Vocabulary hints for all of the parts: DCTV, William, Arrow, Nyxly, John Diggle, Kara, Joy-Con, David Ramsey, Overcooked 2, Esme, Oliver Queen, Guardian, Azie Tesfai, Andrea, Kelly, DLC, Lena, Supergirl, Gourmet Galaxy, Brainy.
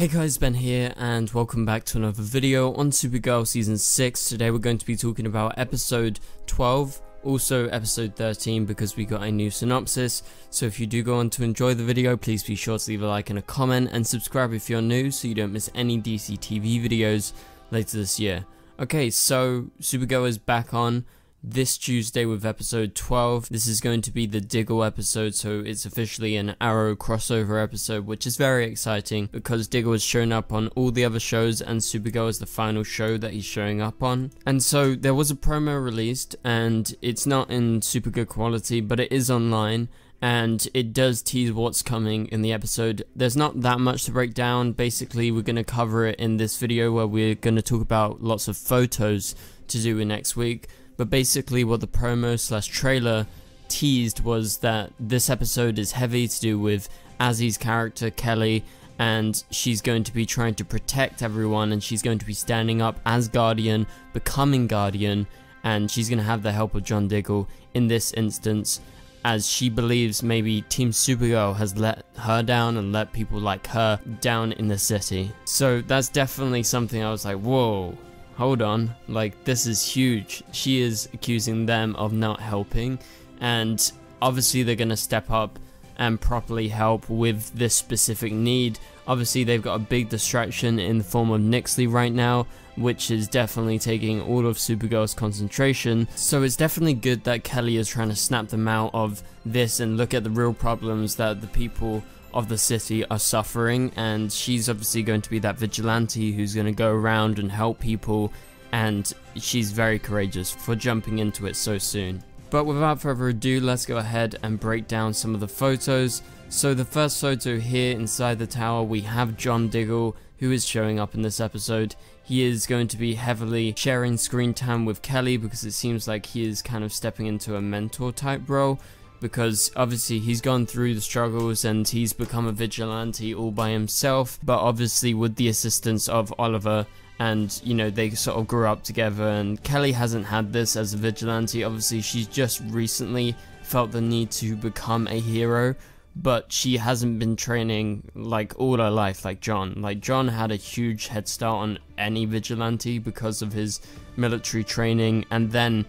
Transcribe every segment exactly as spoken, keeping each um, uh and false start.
Hey guys, Ben here and welcome back to another video on Supergirl Season six. Today we're going to be talking about Episode twelve, also Episode thirteen because we got a new synopsis. So if you do go on to enjoy the video, please be sure to leave a like and a comment and subscribe if you're new so you don't miss any D C T V videos later this year. Okay, so Supergirl is back on this Tuesday with episode twelve. This is going to be the Diggle episode, so it's officially an Arrow crossover episode, which is very exciting because Diggle has shown up on all the other shows and Supergirl is the final show that he's showing up on. And so there was a promo released, and it's not in super good quality, but it is online and it does tease what's coming in the episode. There's not that much to break down. Basically, we're going to cover it in this video where we're going to talk about lots of photos to do in next week. But basically what the promo slash trailer teased was that this episode is heavy to do with Azie's character, Kelly, and she's going to be trying to protect everyone, and she's going to be standing up as Guardian, becoming Guardian, and she's going to have the help of John Diggle in this instance, as she believes maybe Team Supergirl has let her down and let people like her down in the city. So that's definitely something I was like, whoa. Hold on, like, this is huge. She is accusing them of not helping, and obviously they're gonna step up and properly help with this specific need. Obviously they've got a big distraction in the form of Nyxly right now, which is definitely taking all of Supergirl's concentration. So it's definitely good that Kelly is trying to snap them out of this and look at the real problems that the people of the city are suffering, and she's obviously going to be that vigilante who's going to go around and help people, and she's very courageous for jumping into it so soon. But without further ado, let's go ahead and break down some of the photos. So the first photo here inside the tower, we have John Diggle, who is showing up in this episode. He is going to be heavily sharing screen time with Kelly because it seems like he is kind of stepping into a mentor type role, because obviously he's gone through the struggles and he's become a vigilante all by himself, but obviously with the assistance of Oliver, and you know, they sort of grew up together. And Kelly hasn't had this as a vigilante. Obviously she's just recently felt the need to become a hero, but she hasn't been training like all her life like John. Like John had a huge head start on any vigilante because of his military training, and then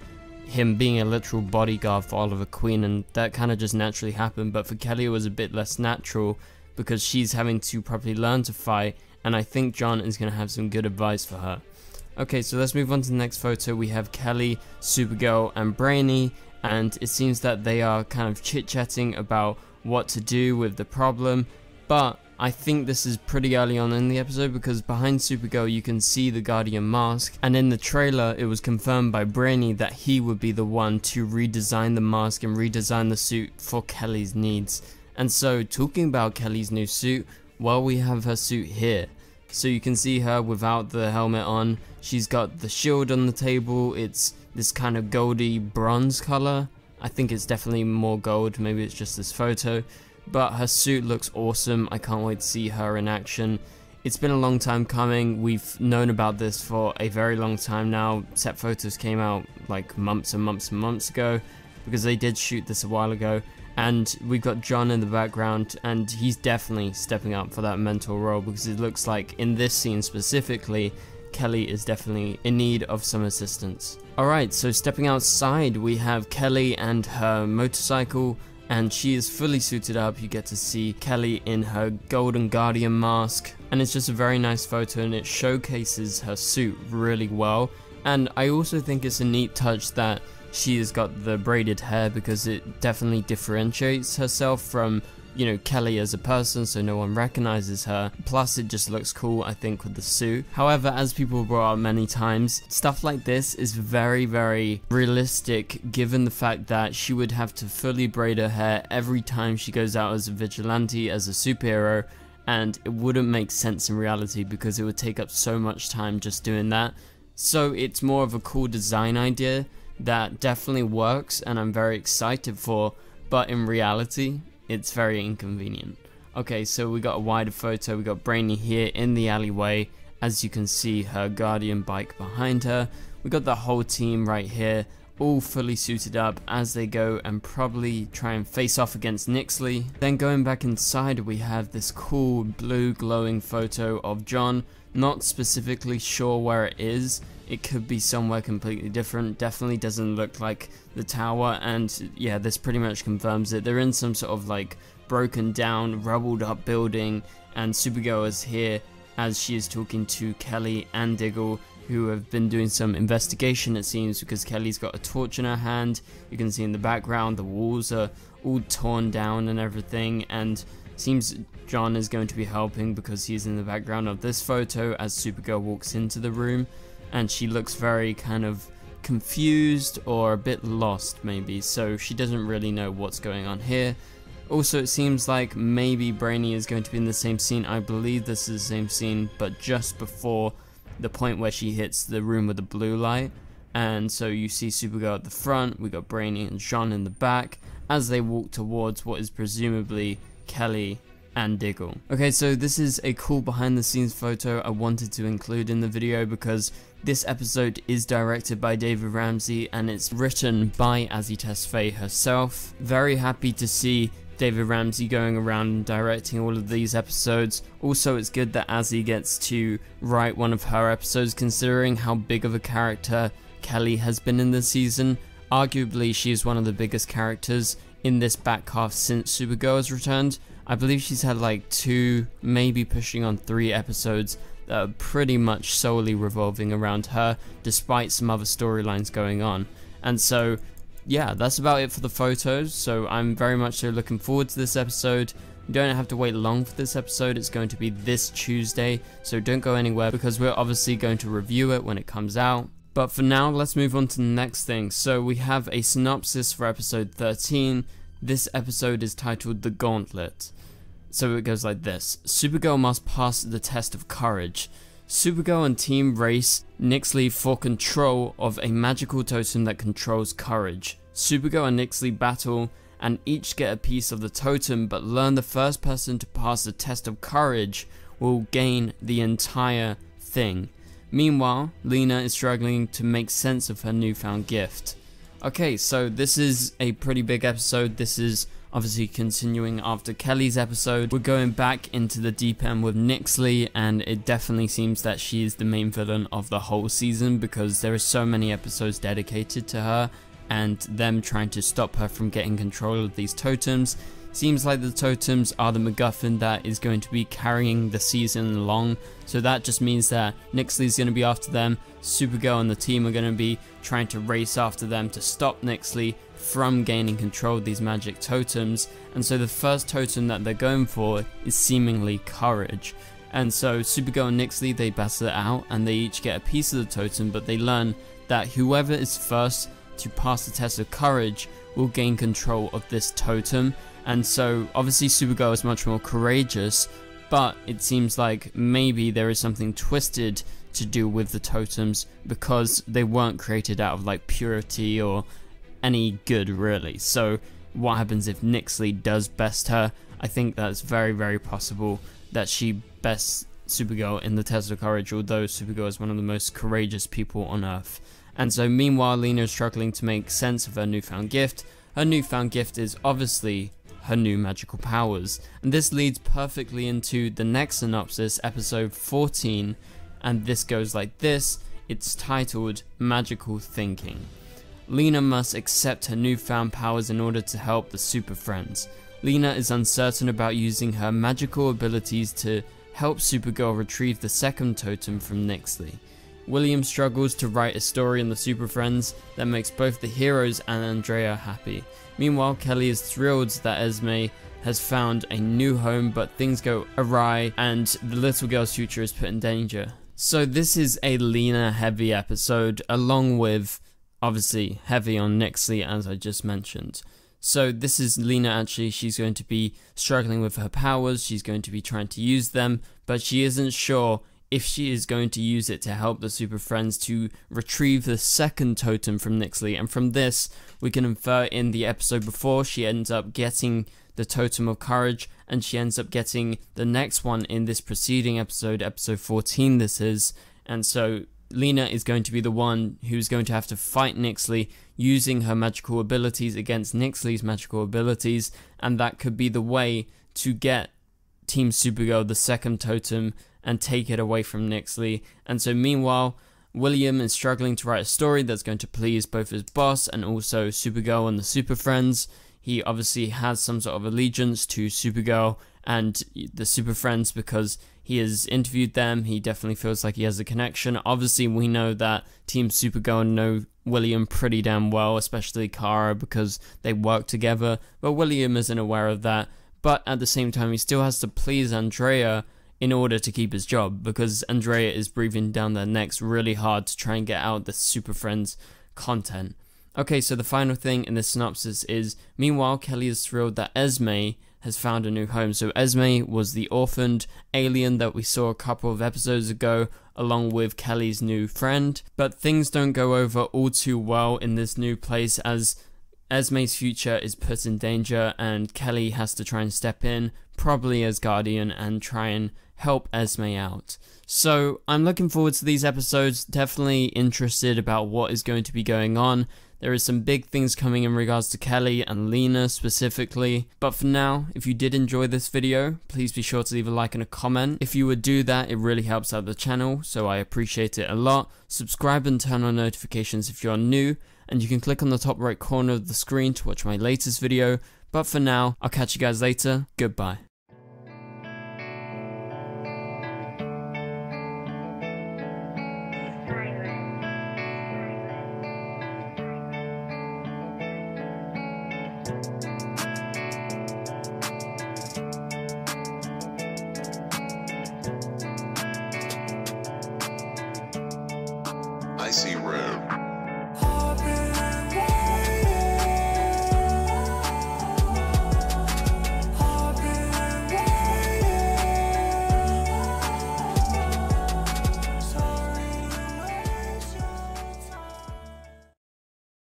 him being a literal bodyguard for Oliver Queen, and that kind of just naturally happened. But for Kelly it was a bit less natural because she's having to probably learn to fight, and I think John is going to have some good advice for her. Okay, so let's move on to the next photo. We have Kelly, Supergirl and Brainy, and it seems that they are kind of chit-chatting about what to do with the problem, but I think this is pretty early on in the episode because behind Supergirl you can see the Guardian mask, and in the trailer it was confirmed by Brainy that he would be the one to redesign the mask and redesign the suit for Kelly's needs. And so talking about Kelly's new suit, well, we have her suit here. So you can see her without the helmet on. She's got the shield on the table. It's this kind of goldy bronze color. I think it's definitely more gold, maybe it's just this photo. But her suit looks awesome. I can't wait to see her in action. It's been a long time coming. We've known about this for a very long time now. Set photos came out like months and months and months ago because they did shoot this a while ago. And we've got John in the background, and he's definitely stepping up for that mentor role because it looks like in this scene specifically, Kelly is definitely in need of some assistance. Alright, so stepping outside, we have Kelly and her motorcycle, and she is fully suited up. You get to see Kelly in her golden Guardian mask, and it's just a very nice photo, and it showcases her suit really well. And I also think it's a neat touch that she has got the braided hair because it definitely differentiates herself from, you know, Kelly as a person, so no one recognizes her. Plus it just looks cool, I think, with the suit. However, as people brought up many times, stuff like this is very very realistic given the fact that she would have to fully braid her hair every time she goes out as a vigilante, as a superhero, and it wouldn't make sense in reality because it would take up so much time just doing that. So it's more of a cool design idea that definitely works and I'm very excited for, but in reality it's very inconvenient. Okay, so we got a wider photo. We got Brainy here in the alleyway. As you can see, her Guardian bike behind her. We got the whole team right here, all fully suited up as they go and probably try and face off against Nyxly. Then going back inside, we have this cool blue glowing photo of John. Not specifically sure where it is. It could be somewhere completely different. Definitely doesn't look like the tower, and yeah, this pretty much confirms it. They're in some sort of like broken down, rubbled up building, and Supergirl is here as she is talking to Kelly and Diggle, who have been doing some investigation, it seems, because Kelly's got a torch in her hand. You can see in the background the walls are all torn down and everything, and seems John is going to be helping because he's in the background of this photo as Supergirl walks into the room, and she looks very kind of confused or a bit lost maybe, so she doesn't really know what's going on here. Also, it seems like maybe Brainy is going to be in the same scene. I believe this is the same scene, but just before the point where she hits the room with the blue light. And so you see Supergirl at the front, we got Brainy and John in the back as they walk towards what is presumably Kelly and Diggle. Okay, so this is a cool behind the scenes photo I wanted to include in the video because this episode is directed by David Ramsey and it's written by Azie Tesfai herself. Very happy to see David Ramsey going around and directing all of these episodes. Also, it's good that Azie gets to write one of her episodes considering how big of a character Kelly has been in this season. Arguably, she is one of the biggest characters in this back half since Supergirl has returned. I believe she's had like two, maybe pushing on three episodes that are pretty much solely revolving around her, despite some other storylines going on. And so, yeah, that's about it for the photos, so I'm very much so looking forward to this episode. You don't have to wait long for this episode, it's going to be this Tuesday, so don't go anywhere because we're obviously going to review it when it comes out. But for now, let's move on to the next thing. So we have a synopsis for episode thirteen. This episode is titled The Gauntlet. So it goes like this. Supergirl must pass the test of courage. Supergirl and team race Nyxly for control of a magical totem that controls courage. Supergirl and Nyxly battle and each get a piece of the totem, but learn the first person to pass the test of courage will gain the entire thing. Meanwhile, Lena is struggling to make sense of her newfound gift. Okay, so this is a pretty big episode. This is obviously continuing after Kelly's episode. We're going back into the deep end with Nyxly, and it definitely seems that she is the main villain of the whole season because there are so many episodes dedicated to her and them trying to stop her from getting control of these totems. Seems like the totems are the MacGuffin that is going to be carrying the season along, so that just means that Nyxly's going to be after them, Supergirl and the team are going to be trying to race after them to stop Nyxly from gaining control of these magic totems, and so the first totem that they're going for is seemingly courage. And so Supergirl and Nyxly, they battle it out and they each get a piece of the totem, but they learn that whoever is first to pass the test of courage will gain control of this totem. And so obviously Supergirl is much more courageous, but it seems like maybe there is something twisted to do with the totems because they weren't created out of like purity or any good really. So what happens if Nyxly does best her? I think that's very very possible that she bests Supergirl in the test of courage, although Supergirl is one of the most courageous people on earth. And so meanwhile, Lena is struggling to make sense of her newfound gift. Her newfound gift is obviously her new magical powers, and this leads perfectly into the next synopsis, episode fourteen, and this goes like this. It's titled Magical Thinking. Lena must accept her newfound powers in order to help the Super Friends. Lena is uncertain about using her magical abilities to help Supergirl retrieve the second totem from Nyxly. William struggles to write a story in the Super Friends that makes both the heroes and Andrea happy. Meanwhile, Kelly is thrilled that Esme has found a new home, but things go awry and the little girl's future is put in danger. So this is a Lena heavy episode, along with obviously heavy on Nyxly as I just mentioned. So this is Lena actually, she's going to be struggling with her powers, she's going to be trying to use them, but she isn't sure if she is going to use it to help the Super Friends to retrieve the second totem from Nyxly. And from this, we can infer in the episode before, she ends up getting the totem of courage, and she ends up getting the next one in this preceding episode, episode fourteen this is, and so Lena is going to be the one who's going to have to fight Nyxly using her magical abilities against Nyxly's magical abilities, and that could be the way to get Team Supergirl the second totem and take it away from Nyxly. And so meanwhile, William is struggling to write a story that's going to please both his boss and also Supergirl and the Super Friends. He obviously has some sort of allegiance to Supergirl and the Super Friends because he has interviewed them. He definitely feels like he has a connection. Obviously, we know that Team Supergirl know William pretty damn well, especially Kara, because they work together. But William isn't aware of that. But at the same time, he still has to please Andrea in order to keep his job, because Andrea is breathing down their necks really hard to try and get out the Super Friends content. Okay, so the final thing in this synopsis is, meanwhile, Kelly is thrilled that Esme has found a new home. So Esme was the orphaned alien that we saw a couple of episodes ago, along with Kelly's new friend. But things don't go over all too well in this new place, as Esme's future is put in danger and Kelly has to try and step in, probably as Guardian, and try and help Esme out. So I'm looking forward to these episodes, definitely interested about what is going to be going on. There is some big things coming in regards to Kelly and Lena specifically. But for now, if you did enjoy this video, please be sure to leave a like and a comment. If you would do that, it really helps out the channel, so I appreciate it a lot. Subscribe and turn on notifications if you're new, and you can click on the top right corner of the screen to watch my latest video. But for now, I'll catch you guys later. Goodbye. I see room.